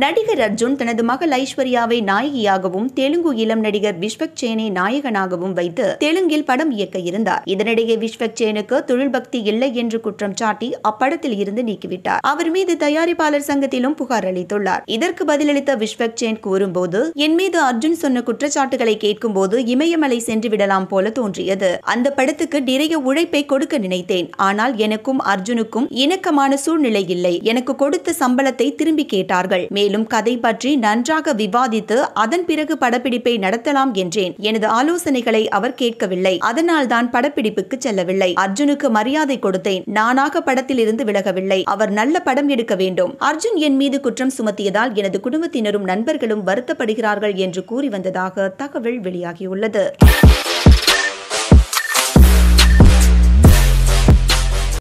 நடிகர் அர்ஜுன் தனது மகள் ஐஸ்வர்யாவை நாயகியாகவும் தெலுங்கு இளம் நடிகர் விஷ்வக்சேனை நாயகனாகவும் வைத்து தெலுங்கில் படம் இயக்க இருந்தார். இதனிடையே விஷ்வக்சேனுக்கு தொழில் பக்தி இல்லை என்று குற்றம் சாட்டி அப்படத்தில் இருந்து நீக்கிவிட்டார். அவர் மீது தயாரிப்பாளர் சங்கத்திலும் புகார் அளித்துள்ளார். இதற்கு பதிலளித்த விஷ்வக்சேன் கூறும்போது, என் மீது அர்ஜுன் சொன்ன குற்றச்சாட்டுகளை கேட்கும் போது இமயமலை சென்று விடலாம் போல தோன்றியது. அந்த படத்துக்கு நிறைய உழைப்பை கொடுக்க நினைத்தேன். ஆனால் எனக்கும் அர்ஜுனுக்கும் இணக்கமான சூழ்நிலை இல்லை. எனக்கு கொடுத்த சம்பளத்தை திரும்பி கேட்டார்கள். மேலும் கதை பற்றி நன்றாக விவாதித்து அதன் பிறகு படப்பிடிப்பை நடத்தலாம் என்றேன். எனது ஆலோசனைகளை அவர் கேட்கவில்லை. அதனால் தான் படப்பிடிப்புக்கு செல்லவில்லை. அர்ஜுனுக்கு மரியாதை கொடுத்தேன். நானாக படத்தில் இருந்து விலகவில்லை. அவர் நல்ல படம் எடுக்க வேண்டும். அர்ஜுன் என் மீது குற்றம் சுமத்தியதால் எனது குடும்பத்தினரும் நண்பர்களும் வருத்தப்படுகிறார்கள் என்று கூறி வந்ததாக தகவல் வெளியாகியுள்ளது.